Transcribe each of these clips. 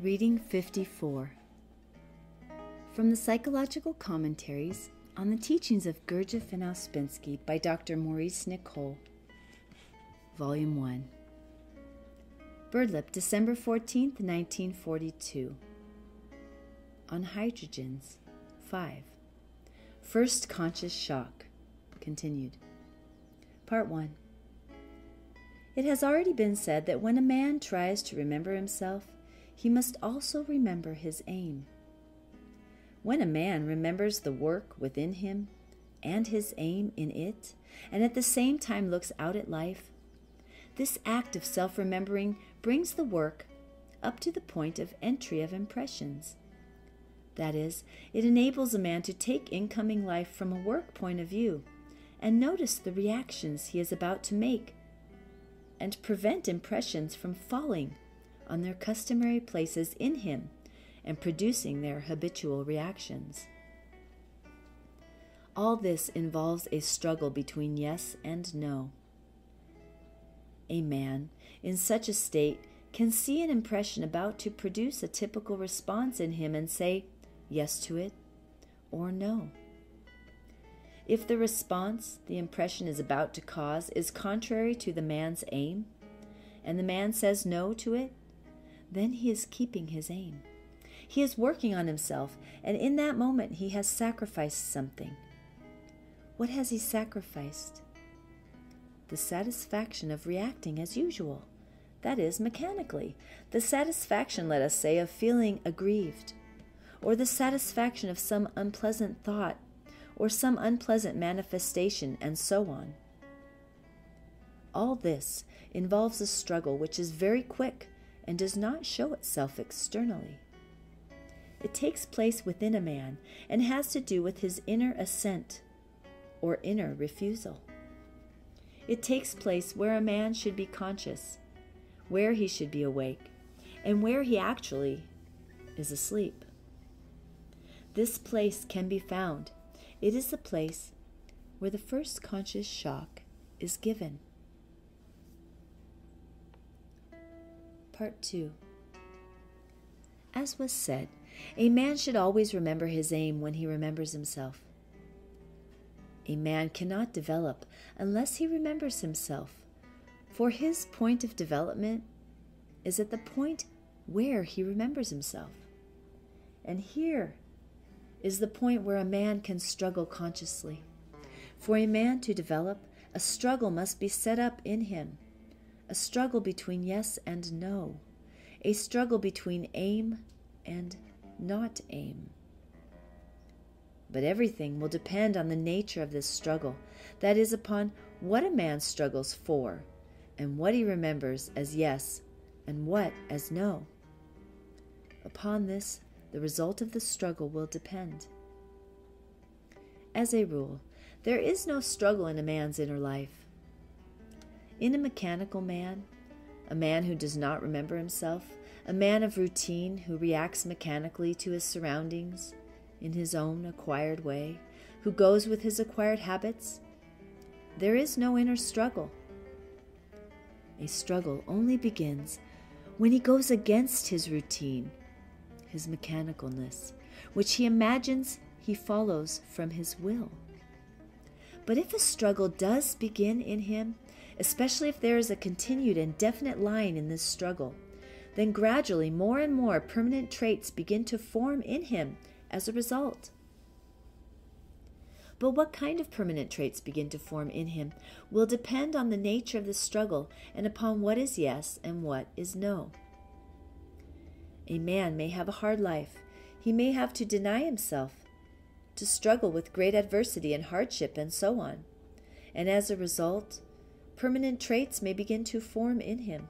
Reading 54. From the Psychological Commentaries on the Teachings of Gurdjieff and Ouspensky by Dr. Maurice Nicoll, Volume 1. Birdlip, December 14, 1942. On Hydrogens, 5. First Conscious Shock, Continued. Part 1. It has already been said that when a man tries to remember himself, he must also remember his aim. When a man remembers the work within him and his aim in it, and at the same time looks out at life, this act of self-remembering brings the work up to the point of entry of impressions. That is, it enables a man to take incoming life from a work point of view and notice the reactions he is about to make and prevent impressions from falling on their customary places in him and producing their habitual reactions. All this involves a struggle between yes and no. A man in such a state can see an impression about to produce a typical response in him and say yes to it or no. If the response the impression is about to cause is contrary to the man's aim, and the man says no to it, then he is keeping his aim. He is working on himself, and in that moment he has sacrificed something. What has he sacrificed? The satisfaction of reacting as usual, that is, mechanically. The satisfaction, let us say, of feeling aggrieved, or the satisfaction of some unpleasant thought, or some unpleasant manifestation, and so on. All this involves a struggle which is very quick and does not show itself externally. It takes place within a man and has to do with his inner assent or inner refusal. It takes place where a man should be conscious, where he should be awake, and where he actually is asleep. This place can be found. It is the place where the first conscious shock is given. Part 2. As was said, a man should always remember his aim when he remembers himself. A man cannot develop unless he remembers himself, for his point of development is at the point where he remembers himself. And here is the point where a man can struggle consciously. For a man to develop, a struggle must be set up in him. A struggle between yes and no, a struggle between aim and not aim. But everything will depend on the nature of this struggle, that is, upon what a man struggles for, and what he remembers as yes and what as no. Upon this, the result of the struggle will depend. As a rule, there is no struggle in a man's inner life. In a mechanical man, a man who does not remember himself, a man of routine who reacts mechanically to his surroundings in his own acquired way, who goes with his acquired habits, there is no inner struggle. A struggle only begins when he goes against his routine, his mechanicalness, which he imagines he follows from his will. But if a struggle does begin in him, especially if there is a continued and definite line in this struggle, then gradually more and more permanent traits begin to form in him as a result. But what kind of permanent traits begin to form in him will depend on the nature of the struggle and upon what is yes and what is no. A man may have a hard life. He may have to deny himself, to struggle with great adversity and hardship, and so on. And as a result, permanent traits may begin to form in him.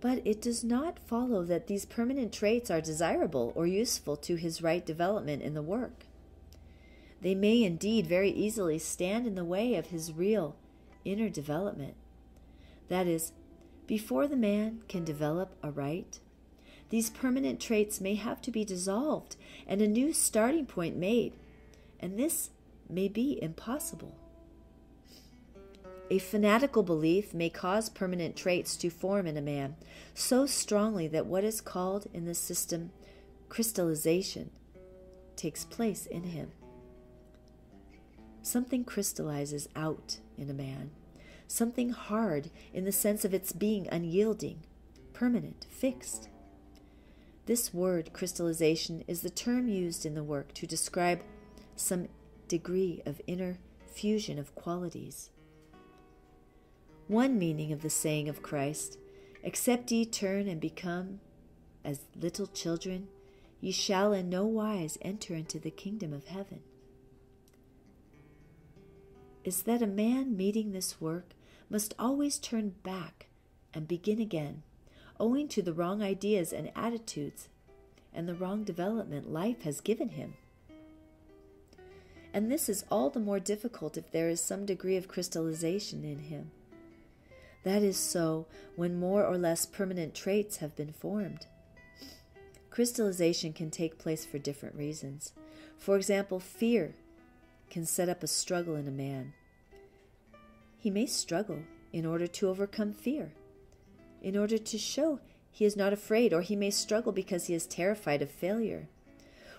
But it does not follow that these permanent traits are desirable or useful to his right development in the work. They may indeed very easily stand in the way of his real inner development. That is, before the man can develop aright, these permanent traits may have to be dissolved and a new starting point made, and this may be impossible. A fanatical belief may cause permanent traits to form in a man so strongly that what is called in this system crystallization takes place in him. Something crystallizes out in a man, something hard in the sense of its being unyielding, permanent, fixed. This word crystallization is the term used in the work to describe some degree of inner fusion of qualities. One meaning of the saying of Christ, "Except ye turn and become as little children, ye shall in no wise enter into the kingdom of heaven," is that a man meeting this work must always turn back and begin again, owing to the wrong ideas and attitudes and the wrong development life has given him. And this is all the more difficult if there is some degree of crystallization in him. That is so when more or less permanent traits have been formed. Crystallization can take place for different reasons. For example, fear can set up a struggle in a man. He may struggle in order to overcome fear, in order to show he is not afraid, or he may struggle because he is terrified of failure,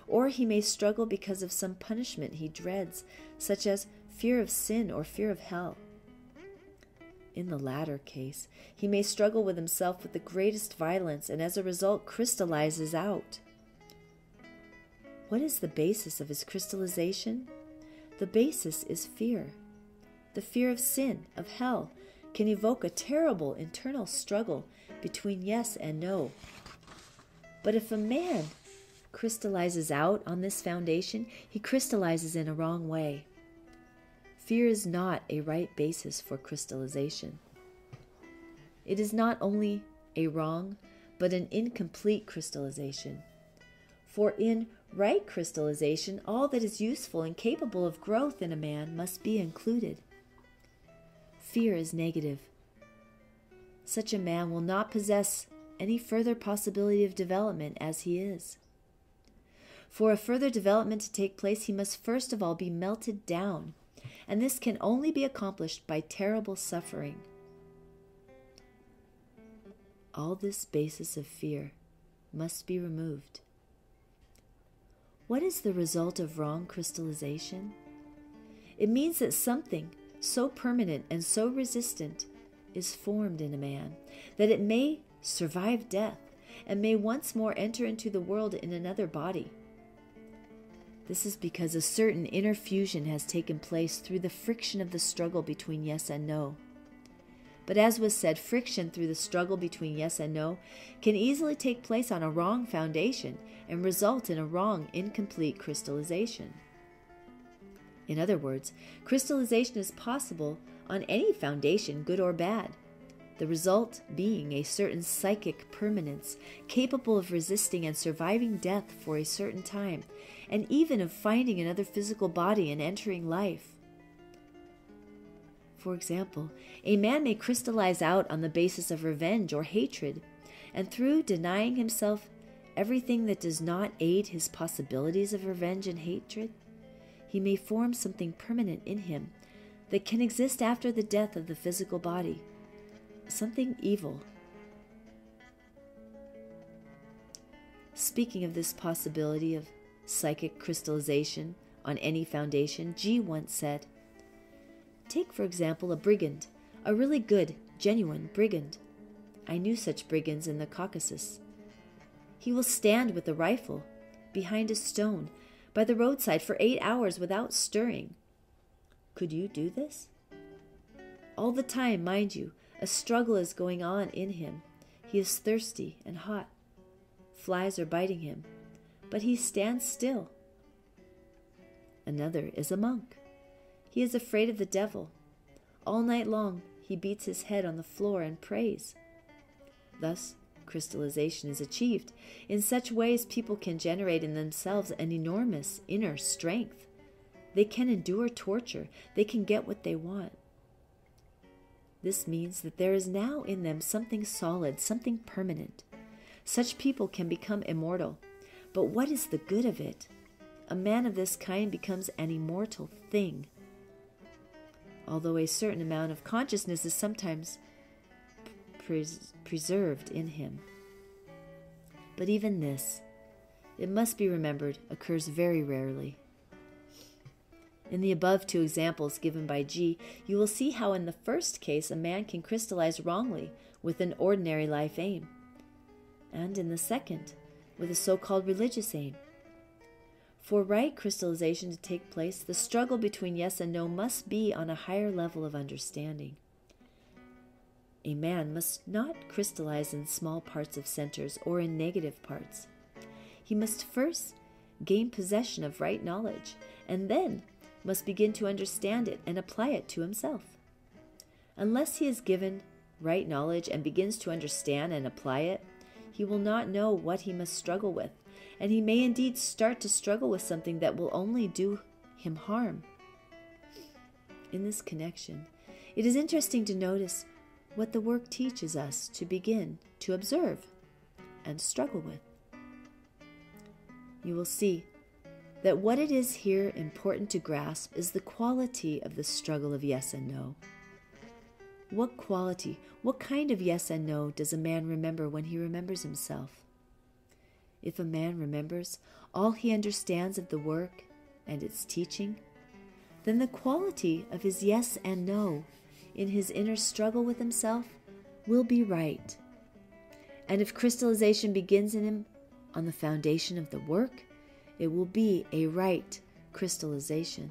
or he may struggle because of some punishment he dreads, such as fear of sin or fear of hell. In the latter case, he may struggle with himself with the greatest violence and as a result crystallizes out. What is the basis of his crystallization? The basis is fear. The fear of sin, of hell, can evoke a terrible internal struggle between yes and no. But if a man crystallizes out on this foundation, he crystallizes in a wrong way. Fear is not a right basis for crystallization. It is not only a wrong, but an incomplete crystallization. For in right crystallization, all that is useful and capable of growth in a man must be included. Fear is negative. Such a man will not possess any further possibility of development as he is. For a further development to take place, he must first of all be melted down, and this can only be accomplished by terrible suffering. All this basis of fear must be removed. What is the result of wrong crystallization? It means that something so permanent and so resistant is formed in a man that it may survive death and may once more enter into the world in another body. This is because a certain inner fusion has taken place through the friction of the struggle between yes and no. But as was said, friction through the struggle between yes and no can easily take place on a wrong foundation and result in a wrong, incomplete crystallization. In other words, crystallization is possible on any foundation, good or bad, the result being a certain psychic permanence capable of resisting and surviving death for a certain time, and even of finding another physical body and entering life. For example, a man may crystallize out on the basis of revenge or hatred, and through denying himself everything that does not aid his possibilities of revenge and hatred, he may form something permanent in him that can exist after the death of the physical body, something evil. Speaking of this possibility of psychic crystallization on any foundation, G once said, "Take, for example, a brigand, a really good, genuine brigand. I knew such brigands in the Caucasus. He will stand with a rifle behind a stone by the roadside for 8 hours without stirring. Could you do this? All the time, mind you, a struggle is going on in him. He is thirsty and hot. Flies are biting him, but he stands still." Another is a monk. He is afraid of the devil. All night long, he beats his head on the floor and prays. Thus, crystallization is achieved. In such ways, people can generate in themselves an enormous inner strength. They can endure torture. They can get what they want. This means that there is now in them something solid, something permanent. Such people can become immortal. But what is the good of it? A man of this kind becomes an immortal thing. although a certain amount of consciousness is sometimes preserved in him. But even this, it must be remembered, occurs very rarely. In the above two examples given by G, you will see how in the first case a man can crystallize wrongly with an ordinary life aim, and in the second, with a so-called religious aim. For right crystallization to take place, the struggle between yes and no must be on a higher level of understanding. A man must not crystallize in small parts of centers or in negative parts. He must first gain possession of right knowledge, and then must begin to understand it and apply it to himself. Unless he is given right knowledge and begins to understand and apply it, he will not know what he must struggle with, and he may indeed start to struggle with something that will only do him harm. In this connection, it is interesting to notice what the work teaches us to begin to observe and struggle with. You will see that what it is here important to grasp is the quality of the struggle of yes and no. What quality, what kind of yes and no does a man remember when he remembers himself? If a man remembers all he understands of the work and its teaching, then the quality of his yes and no in his inner struggle with himself will be right. And if crystallization begins in him on the foundation of the work, it will be a right crystallization.